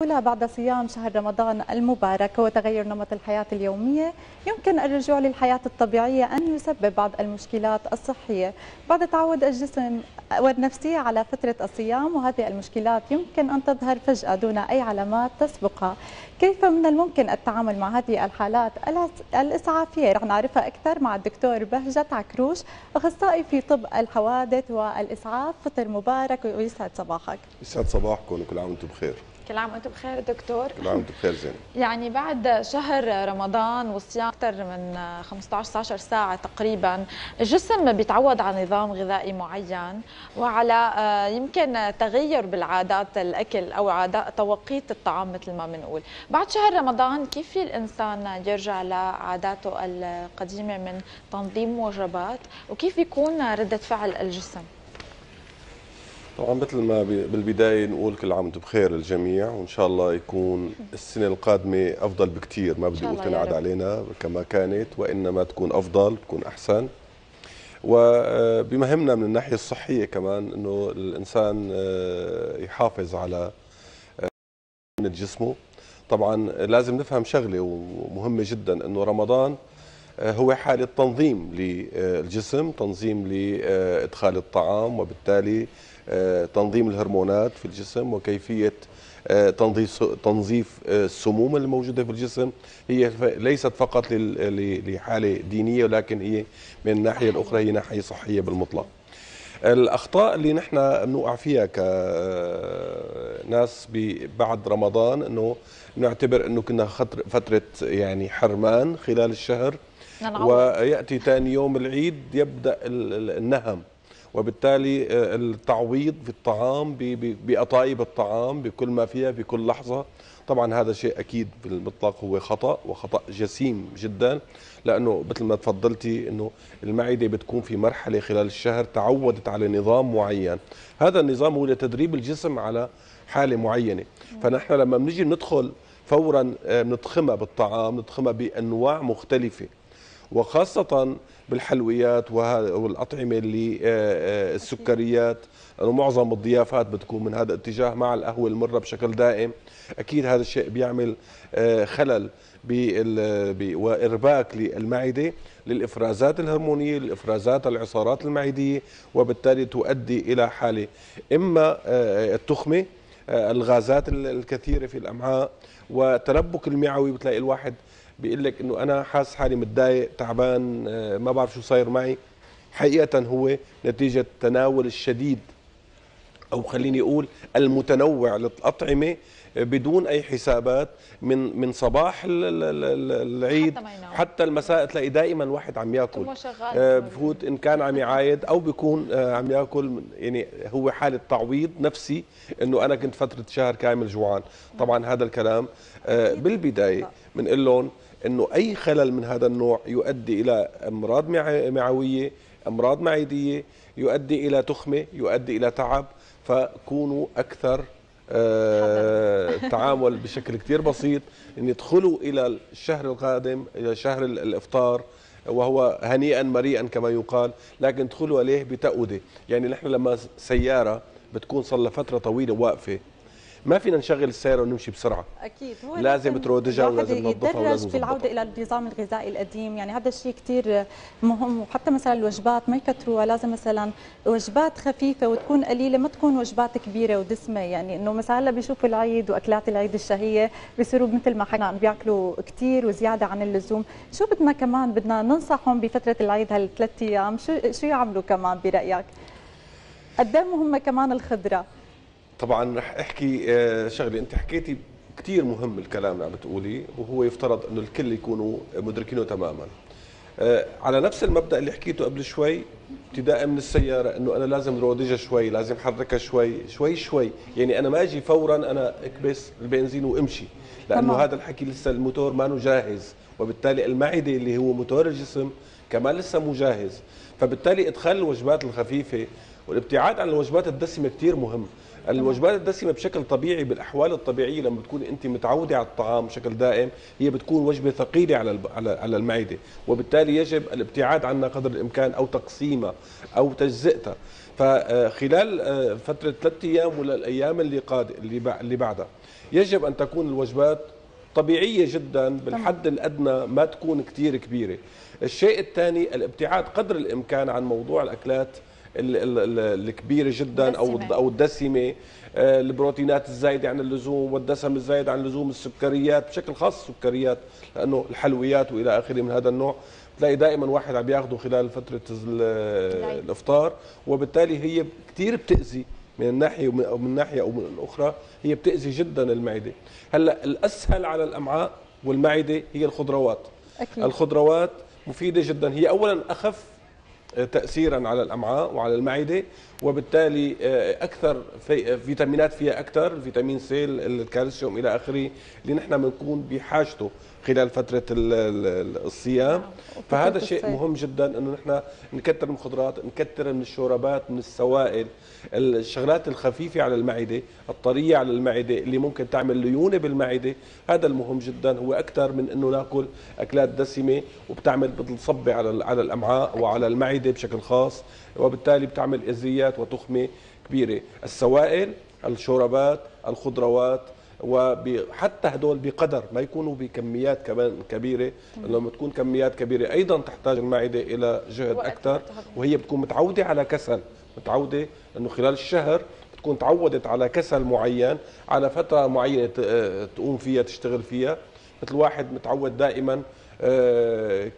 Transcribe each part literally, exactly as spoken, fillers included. بعد صيام شهر رمضان المبارك وتغير نمط الحياة اليومية، يمكن الرجوع للحياة الطبيعية أن يسبب بعض المشكلات الصحية بعد تعود الجسم والنفسية على فترة الصيام، وهذه المشكلات يمكن أن تظهر فجأة دون أي علامات تسبقها. كيف من الممكن التعامل مع هذه الحالات الإسعافية؟ رح نعرفها أكثر مع الدكتور بهجت عكروش، أخصائي في طب الحوادث والإسعاف. فطر مبارك ويسعد صباحك. يسعد صباحكم وكل عام وأنتم بخير. كل عام وانتم بخير دكتور. كل عام وانتم بخير زين. يعني بعد شهر رمضان والصيام اكثر من خمسطعش ستطعش ساعه تقريبا، الجسم بيتعود على نظام غذائي معين وعلى يمكن تغير بالعادات الاكل او عادات توقيت الطعام مثل ما بنقول. بعد شهر رمضان كيف في الانسان يرجع لعاداته القديمه من تنظيم وجبات، وكيف يكون رده فعل الجسم؟ طبعا مثل ما بالبدايه نقول كل عام وانتم بخير للجميع، وان شاء الله يكون السنه القادمه افضل بكثير، ما بدي اقول تنعاد علينا كما كانت، وانما تكون افضل، تكون احسن. وبما يهمنا من الناحيه الصحيه كمان انه الانسان يحافظ على من جسمه. طبعا لازم نفهم شغله ومهمه جدا، انه رمضان هو حاله تنظيم للجسم، تنظيم لادخال الطعام، وبالتالي تنظيم الهرمونات في الجسم، وكيفية تنظيف السموم الموجودة في الجسم. هي ليست فقط لحالة دينية، ولكن هي من الناحية الأخرى هي ناحية صحية بالمطلق. الأخطاء اللي نحن بنوقع فيها كناس بعد رمضان انه نعتبر انه كنا فترة يعني حرمان خلال الشهر، ويأتي ثاني يوم العيد يبدأ النهم، وبالتالي التعويض في الطعام بقطايب الطعام بكل ما فيها بكل لحظة. طبعا هذا شيء أكيد بالمطلق هو خطأ، وخطأ جسيم جدا، لأنه مثل ما تفضلتي أنه المعدة بتكون في مرحلة خلال الشهر تعودت على نظام معين، هذا النظام هو لتدريب الجسم على حالة معينة. فنحن لما بنجي ندخل فورا بنضخمها بالطعام، نضخمها بأنواع مختلفة، وخاصة بالحلويات والأطعمة اللي السكريات، لأنه معظم الضيافات بتكون من هذا الاتجاه، مع القهوة المرة بشكل دائم. أكيد هذا الشيء بيعمل خلل وإرباك للمعدة، للإفرازات الهرمونية، للإفرازات العصارات المعدية، وبالتالي تؤدي إلى حالة إما التخمة، الغازات الكثيرة في الأمعاء، وتلبك المعوي. بتلاقي الواحد بيقول لك انه انا حاسس حالي متضايق، تعبان، ما بعرف شو صاير معي. حقيقه هو نتيجه التناول الشديد، او خليني اقول المتنوع للاطعمه بدون اي حسابات، من من صباح العيد حتى المساء تلاقي دائما واحد عم ياكل، بفوت ان كان عم يعايد او بيكون عم ياكل. يعني هو حاله تعويض نفسي انه انا كنت فتره شهر كامل جوعان. طبعا هذا الكلام بالبدايه بنقول لهم انه اي خلل من هذا النوع يؤدي الى امراض معويه، امراض معديه، يؤدي الى تخمه، يؤدي الى تعب. فكونوا اكثر التعامل بشكل كثير بسيط، ان يدخلوا الى الشهر القادم، الى شهر الافطار، وهو هنيئا مريئا كما يقال، لكن ادخلوا عليه بتأودة. يعني نحن لما سياره بتكون صار لها فتره طويله واقفه، ما فينا نشغل السياره ونمشي بسرعه، اكيد هو لازم ترودجها ولازم ننظفها ولازم في العوده الى النظام الغذائي القديم. يعني هذا الشيء كثير مهم. وحتى مثلا الوجبات ما يكثروها، لازم مثلا وجبات خفيفه وتكون قليله، ما تكون وجبات كبيره ودسمه. يعني انه مثلا هلا بيشوفوا العيد واكلات العيد الشهيه، بيصيروا مثل ما حكينا بياكلوا كثير وزياده عن اللزوم. شو بدنا كمان بدنا ننصحهم بفتره العيد هالثلاث ايام، شو شو يعملوا كمان برايك؟ قد ايه مهمه كمان الخضره؟ طبعا رح احكي شغله، انت حكيتي كثير مهم الكلام اللي عم بتقولي، وهو يفترض انه الكل يكونوا مدركينه تماما. على نفس المبدا اللي حكيته قبل شوي، ابتداء من السياره، انه انا لازم رودجها شوي، لازم حركها شوي شوي شوي. يعني انا ما اجي فورا انا اكبس البنزين وامشي، لانه هذا الحكي لسه الموتور ما جاهز، وبالتالي المعده اللي هو موتور الجسم كمان لسه مو جاهز. فبالتالي ادخال الوجبات الخفيفه والابتعاد عن الوجبات الدسمه كثير مهم. الوجبات الدسمه بشكل طبيعي بالاحوال الطبيعيه لما بتكون انت متعوده على الطعام بشكل دائم هي بتكون وجبه ثقيله على على المعده، وبالتالي يجب الابتعاد عنها قدر الامكان او تقسيمها او تجزئتها. فخلال فتره ثلاث ايام ولا الايام اللي قاد اللي بعدها يجب ان تكون الوجبات طبيعيه جدا بالحد الادنى، ما تكون كثير كبيره. الشيء الثاني الابتعاد قدر الامكان عن موضوع الاكلات الكبيره جدا او او الدسمه، البروتينات الزايده عن اللزوم والدسم الزايد عن اللزوم، السكريات بشكل خاص السكريات لانه الحلويات والى اخره من هذا النوع تلاقي دائما واحد عم ياخده خلال فتره الافطار، وبالتالي هي كثير بتاذي من ناحيه ومن ناحيه او من الاخرى هي بتاذي جدا المعده. هلا الاسهل على الامعاء والمعده هي الخضروات. أكيد. الخضروات مفيده جدا، هي اولا اخف تاثيرا على الامعاء وعلى المعده، وبالتالي اكثر في فيتامينات فيها اكثر، فيتامين سي، الكالسيوم الى اخره اللي نحن بنكون بحاجته خلال فتره الصيام. فهذا شيء مهم جدا انه نحن نكثر من الخضروات، نكثر من الشوربات، من السوائل، الشغلات الخفيفه على المعده، الطريه على المعده اللي ممكن تعمل ليونه بالمعده، هذا المهم جدا هو اكثر من انه ناكل اكلات دسمه وبتعمل بتصبي على على الامعاء وعلى المعده بشكل خاص، وبالتالي بتعمل اذيات وتخمه كبيره. السوائل، الشوربات، الخضروات، وحتى هدول بقدر ما يكونوا بكميات كمان كبيره، لما تكون كميات كبيره ايضا تحتاج المعده الى جهد اكثر، وهي بتكون متعوده على كسل، متعوده انه خلال الشهر بتكون تعودت على كسل معين، على فتره معينه تقوم فيها تشتغل فيها، مثل واحد متعود دائما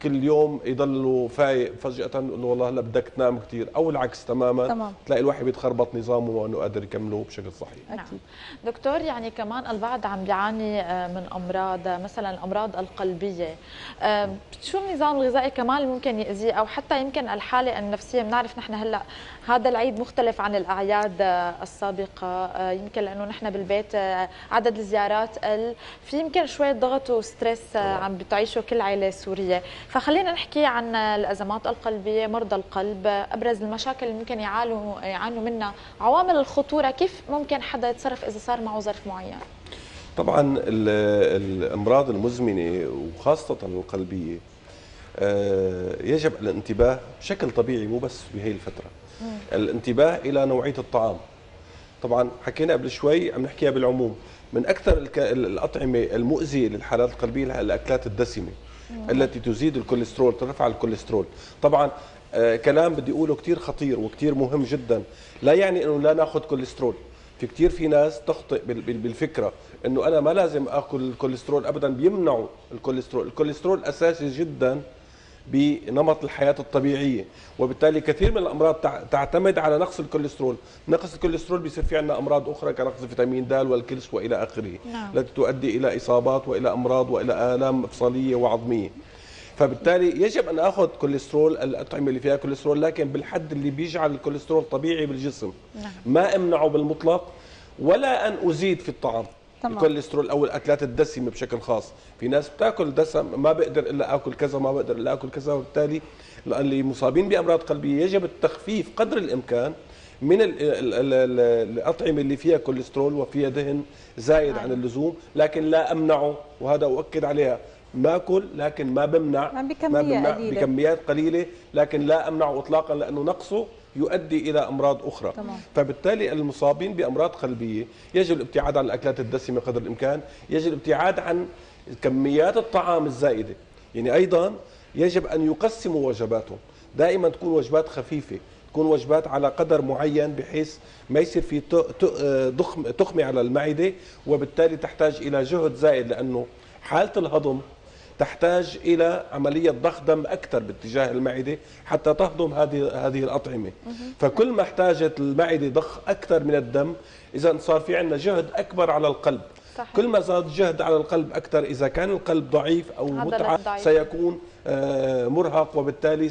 كل يوم يضل فايق، فجأة انه والله هلا بدك تنام كثير، او العكس تماما. تمام. تلاقي الواحد بيتخربط نظامه وانه قادر يكمله بشكل صحيح. أكيد. دكتور، يعني كمان البعض عم بيعاني من امراض، مثلا الامراض القلبيه، شو النظام الغذائي كمان ممكن يأذيه، او حتى يمكن الحاله النفسيه؟ بنعرف نحن هلا هذا العيد مختلف عن الاعياد السابقه، يمكن لانه نحن بالبيت عدد الزيارات قل، في يمكن شويه ضغط وستريس عم بتعيشه كل عيد السورية. فخلينا نحكي عن الأزمات القلبية، مرضى القلب، أبرز المشاكل اللي ممكن يعانوا يعانوا منها، عوامل الخطورة، كيف ممكن حدا يتصرف إذا صار معه ظرف معين؟ طبعا الأمراض المزمنة وخاصة القلبية يجب الانتباه بشكل طبيعي، مو بس بهي الفترة، الانتباه إلى نوعية الطعام. طبعا حكينا قبل شوي، عم نحكيها بالعموم، من أكثر الأطعمة المؤذية للحالات القلبية الأكلات الدسمة التي تزيد الكوليسترول، ترفع الكوليسترول. طبعا آه كلام بدي اقوله كثير خطير وكثير مهم جدا، لا يعني انه لا ناخذ كوليسترول. في كثير في ناس تخطئ بالفكره انه انا ما لازم اكل الكوليسترول ابدا، بيمنعوا الكوليسترول. الكوليسترول اساسي جدا بنمط الحياه الطبيعيه، وبالتالي كثير من الامراض تعتمد على نقص الكوليسترول. نقص الكوليسترول بيصير في عندنا امراض اخرى كنقص فيتامين د والكلس والى اخره، نعم. التي تؤدي الى اصابات والى امراض والى الام مفصليه وعظميه. فبالتالي يجب ان اخذ كوليسترول، الاطعمه اللي فيها كوليسترول، لكن بالحد اللي بيجعل الكوليسترول طبيعي بالجسم، نعم. ما امنعه بالمطلق ولا ان ازيد في الطعام. طبعا. الكوليسترول او الاكلات الدسمه بشكل خاص، في ناس بتاكل دسم، ما بقدر الا اكل كذا، ما بقدر الا اكل كذا، وبالتالي اللي مصابين بامراض قلبيه يجب التخفيف قدر الامكان من الاطعمه اللي فيها كوليسترول وفيها دهن زايد عن اللزوم، لكن لا امنعه، وهذا اؤكد عليها، ما اكل لكن ما بمنع، ما بمنع بكميات قليله، لكن لا امنعه اطلاقا لانه نقصه يؤدي إلى أمراض أخرى. طبعا. فبالتالي المصابين بأمراض قلبية يجب الابتعاد عن الأكلات الدسمة قدر الإمكان، يجب الابتعاد عن كميات الطعام الزائدة، يعني أيضا يجب أن يقسموا وجباتهم، دائما تكون وجبات خفيفة، تكون وجبات على قدر معين بحيث ما يصير في تخمة على المعدة، وبالتالي تحتاج إلى جهد زائد لأنه حالة الهضم تحتاج إلى عملية ضخ دم أكثر باتجاه المعدة حتى تهضم هذه هذه الأطعمة. فكل ما احتاجت المعدة ضخ أكثر من الدم، إذا صار في عندنا جهد أكبر على القلب. صحيح. كل ما زاد جهد على القلب أكثر، إذا كان القلب ضعيف أو متعب سيكون مرهق، وبالتالي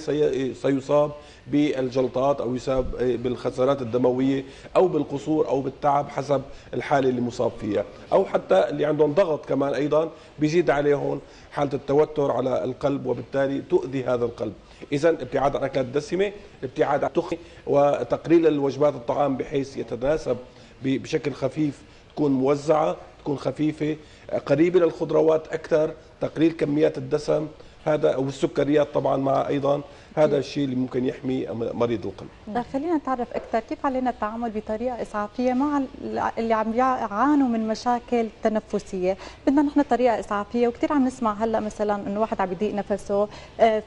سيصاب بالجلطات أو يصاب بالخسارات الدموية أو بالقصور أو بالتعب حسب الحالة اللي مصاب فيها، أو حتى اللي عندهم ضغط كمان أيضا بيزيد عليهم حالة التوتر على القلب، وبالتالي تؤذي هذا القلب. إذا ابتعاد عن الأكلات الدسمة، ابتعاد عن التخمة، وتقليل الوجبات الطعام بحيث يتناسب بشكل خفيف، تكون موزعة، تكون خفيفة، قريبة للخضروات أكثر، تقليل كميات الدسم هذا والسكريات طبعا مع ايضا، هذا الشيء اللي ممكن يحمي مريض القلب. خلينا نتعرف اكثر كيف علينا التعامل بطريقه اسعافيه مع اللي عم يعانوا من مشاكل تنفسيه، بدنا نحن طريقه اسعافيه. وكثير عم نسمع هلا مثلا انه واحد عم يضيق نفسه،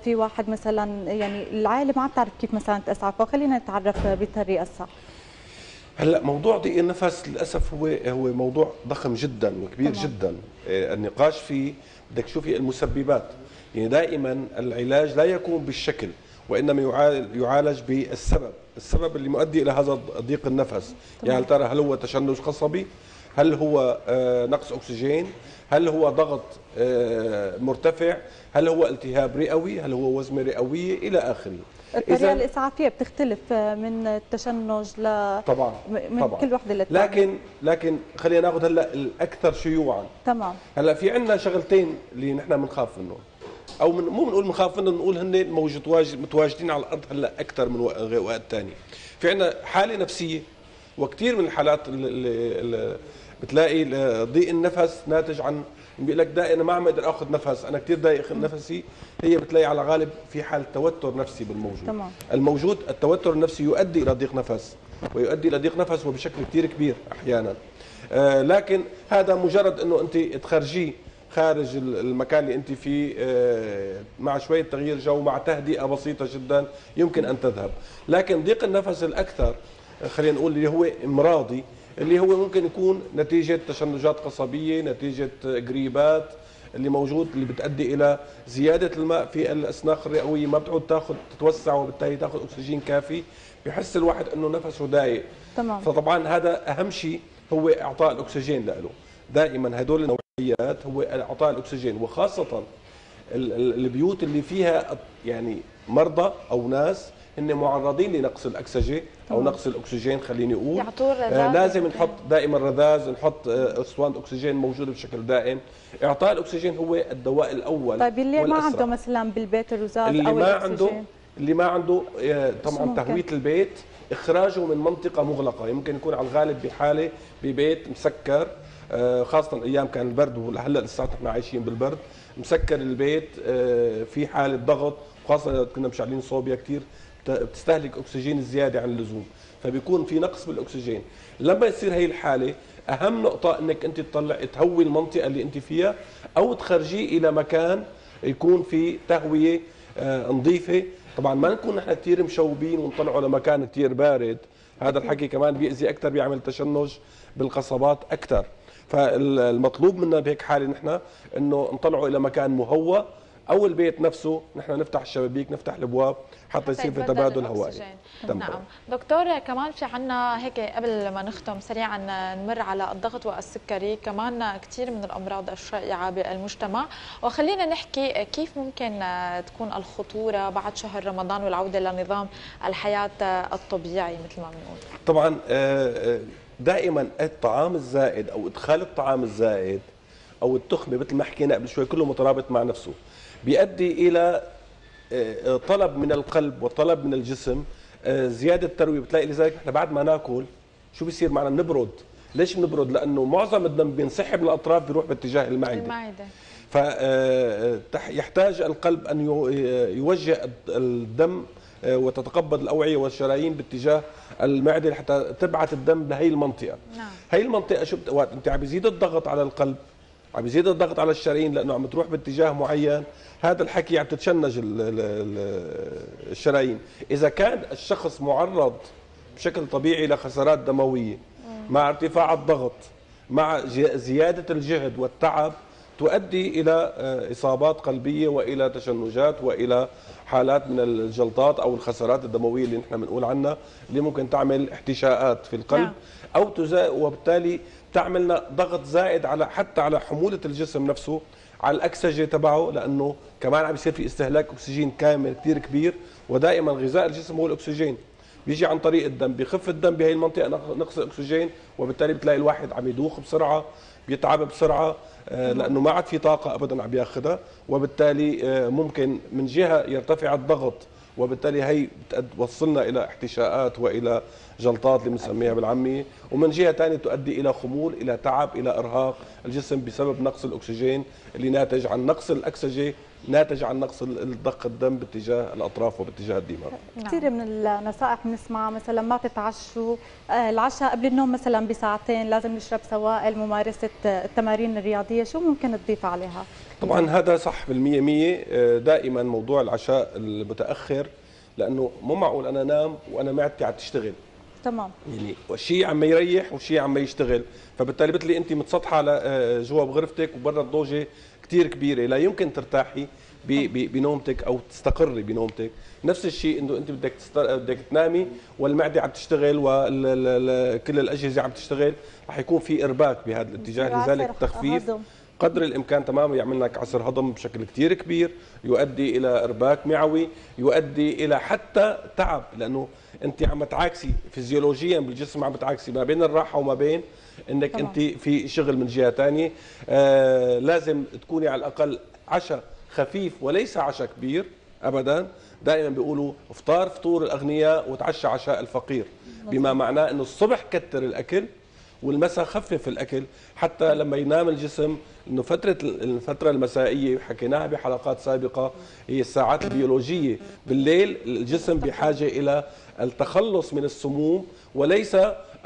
في واحد مثلا يعني العائله ما عم تعرف كيف مثلا تسعف، فخلينا نتعرف بالطريقه الصح. هلا موضوع ضيق النفس للاسف هو هو موضوع ضخم جدا وكبير طبعا. جدا النقاش فيه، بدك تشوفي المسببات. يعني دائما العلاج لا يكون بالشكل وانما يعالج بالسبب، السبب اللي مؤدي الى هذا ضيق النفس. يعني هل ترى هل هو تشنج قصبي؟ هل هو نقص اكسجين؟ هل هو ضغط مرتفع؟ هل هو التهاب رئوي؟ هل هو وزمه رئويه؟ الى اخره. الطريقه الاسعافيه بتختلف من التشنج ل طبعا من طبعا. كل وحده للثانيه، لكن لكن خلينا ناخذ هلا الاكثر شيوعا. تمام. هلا في عندنا شغلتين اللي نحن بنخاف منهم او من مو بنقول بنخاف منهم، بنقول هن موجود متواجدين على الارض هلا اكثر من وقت ثاني. في عندنا حاله نفسيه، وكثير من الحالات اللي بتلاقي ضيق النفس ناتج عن بيقول لك دائما ما عم اقدر اخذ نفس، انا كثير ضايق نفسي، هي بتلاقي على غالب في حاله توتر نفسي بالموجود. تمام. الموجود التوتر النفسي يؤدي الى ضيق نفس، ويؤدي الى ضيق نفس وبشكل كثير كبير احيانا. آه لكن هذا مجرد انه انت تخرجيه خارج المكان اللي انت فيه مع شويه تغيير جو، مع تهدئه بسيطه جدا يمكن ان تذهب. لكن ضيق النفس الاكثر خلينا نقول اللي هو امراضي، اللي هو ممكن يكون نتيجه تشنجات قصبيه، نتيجه قريبات اللي موجود اللي بتؤدي الى زياده الماء في الاسناخ الرئويه، ما بتعود تاخذ تتوسع وبالتالي تاخذ اكسجين كافي، بحس الواحد انه نفسه ضايق. تمام. فطبعا هذا اهم شيء هو اعطاء الاكسجين له، دائما هدول النوع هو اعطاء الاكسجين، وخاصه البيوت اللي فيها يعني مرضى او ناس هن معرضين لنقص الاكسجه او نقص الاكسجين، خليني اقول آه لازم نحط دائما رذاذ، نحط اسوان اكسجين موجوده بشكل دائم. اعطاء الاكسجين هو الدواء الاول. طيب اللي والأسرع. ما عنده مثلا بالبيت الرذاذ اللي او ما عنده اللي ما عنده طبعا تهويه البيت، اخراجه من منطقه مغلقه، يمكن يكون على الغالب بحاله ببيت مسكر، خاصة ايام كان البرد وهلا لساتنا احنا عايشين بالبرد، مسكر البيت في حالة ضغط، وخاصة اذا كنا مشعلين صوبيا كثير بتستهلك اكسجين زيادة عن اللزوم، فبيكون في نقص بالاكسجين. لما يصير هي الحالة اهم نقطة انك انت تطلع تهوي المنطقة اللي انت فيها، او تخرجيه الى مكان يكون فيه تهوية نظيفة، طبعا ما نكون نحن كثير مشوبين ونطلعوا لمكان كثير بارد، هذا الحكي كمان بيأذي اكثر، بيعمل تشنج بالقصبات اكثر. فالمطلوب منا بهيك حاله نحن انه نطلعوا الى مكان مهوى، او البيت نفسه نحن نفتح الشبابيك، نفتح الابواب حتى يصير في تبادل هوائي. نعم دكتور، كمان في عندنا هيك قبل ما نختم سريعا نمر على الضغط والسكري، كمان كثير من الامراض الشائعه بالمجتمع، وخلينا نحكي كيف ممكن تكون الخطوره بعد شهر رمضان والعوده لنظام الحياه الطبيعي مثل ما بنقول. طبعا دائما الطعام الزائد او ادخال الطعام الزائد او التخمه مثل ما حكينا قبل شوي كله مترابط مع نفسه، بيؤدي الى طلب من القلب وطلب من الجسم زياده ترويه. بتلاقي لذلك احنا بعد ما ناكل شو بيصير معنا؟ بنبرد. ليش بنبرد؟ لانه معظم الدم بينسحب من الاطراف بيروح باتجاه المعده المعده فيحتاج القلب ان يوجه الدم وتتقبض الاوعيه والشرايين باتجاه المعده لحتى تبعث الدم لهي المنطقه. نعم. هي المنطقه شو وقت انت عم بيزيد الضغط على القلب، عم بيزيد الضغط على الشرايين لانه عم تروح باتجاه معين، هذا الحكي عم تتشنج الشرايين. اذا كان الشخص معرض بشكل طبيعي لخسارات دمويه مع ارتفاع الضغط مع زياده الجهد والتعب تؤدي الى اصابات قلبيه والى تشنجات والى حالات من الجلطات او الخسارات الدمويه اللي نحن بنقول عنها، اللي ممكن تعمل احتشاءات في القلب. نعم. او تزا... وبالتالي تعملنا ضغط زائد على حتى على حموله الجسم نفسه، على الاكسجه تبعه، لانه كمان عم يصير في استهلاك اكسجين كامل كثير كبير، ودائما غذاء الجسم هو الاكسجين، بيجي عن طريق الدم، بيخف الدم بهي المنطقه نقص الاكسجين، وبالتالي بتلاقي الواحد عم يدوخ بسرعه، بيتعب بسرعه لانه ما عاد في طاقه ابدا عم ياخذها، وبالتالي ممكن من جهه يرتفع الضغط وبالتالي هي بتوصلنا الى احتشاءات والى جلطات اللي بنسميها بالعاميه، ومن جهه ثانيه تؤدي الى خمول، الى تعب، الى ارهاق الجسم بسبب نقص الاكسجين اللي ناتج عن نقص الاكسجه، ناتج عن نقص ضخ الدم باتجاه الاطراف وباتجاه الدماغ. كثير من النصائح بنسمعها مثلا ما تتعشوا، العشاء قبل النوم مثلا بساعتين لازم نشرب سوائل، ممارسه التمارين الرياضيه، شو ممكن تضيف عليها؟ طبعا هذا صح بالمية مية، دائما موضوع العشاء المتاخر، لانه مو معقول انا نام وانا معدتي عم تشتغل. تمام، يعني شيء عم يريح وشيء عم يشتغل، فبالتالي بتلاقي انت متسطحه جوا بغرفتك وبرا الضوجه كثير كبيره، لا يمكن ترتاحي بنومتك او تستقري بنومتك. نفس الشيء انه انت بدك بدك تنامي والمعده عم تشتغل وكل الاجهزه عم تشتغل، رح يكون في ارباك بهذا الاتجاه، لذلك التخفيف قدر الامكان تماما يعمل لك عسر هضم بشكل كثير كبير، يؤدي الى ارباك معوي، يؤدي الى حتى تعب، لانه انت عم تعاكسي فيزيولوجيا بالجسم، عم بتعاكسي ما بين الراحه وما بين انك طبعا. انت في شغل من جهه ثانيه. آه لازم تكوني على الاقل عشاء خفيف وليس عشاء كبير ابدا. دائما بيقولوا افطار فطور الاغنياء وتعشى عشاء الفقير، بما معناه انه الصبح كتر الاكل والمساء خفف الاكل، حتى لما ينام الجسم. انه فتره الفتره المسائيه حكيناها بحلقات سابقه هي الساعات البيولوجيه، بالليل الجسم بحاجه الى التخلص من السموم، وليس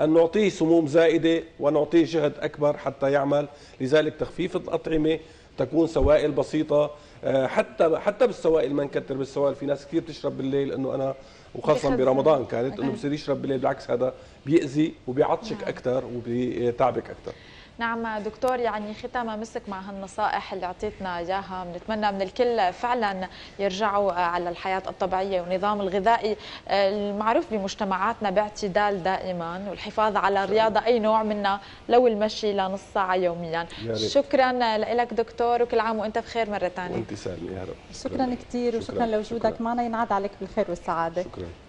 ان نعطيه سموم زائده ونعطيه جهد اكبر حتى يعمل. لذلك تخفيف الاطعمه، تكون سوائل بسيطه، حتى حتى بالسوائل ما نكتر بالسوائل. في ناس كثير بتشرب بالليل، انه انا وخاصه برمضان كانت انه بصير يشرب بالليل، بالعكس هذا بيأذي وبيعطشك اكثر وبيتعبك اكثر. نعم دكتور، يعني ختامة مسك مع هالنصائح اللي اعطيتنا اياها، بنتمنى من الكل فعلا يرجعوا على الحياة الطبيعية والنظام الغذائي المعروف بمجتمعاتنا باعتدال دائما، والحفاظ على الرياضة اي نوع منها، لو المشي لنص ساعة يوميا. شكرا لك دكتور، وكل عام وانت بخير مرة ثانية. وانت سالمة يا رب. شكرا كثير، وشكرا لوجودك معنا، ينعاد عليك بالخير والسعادة. شكرا.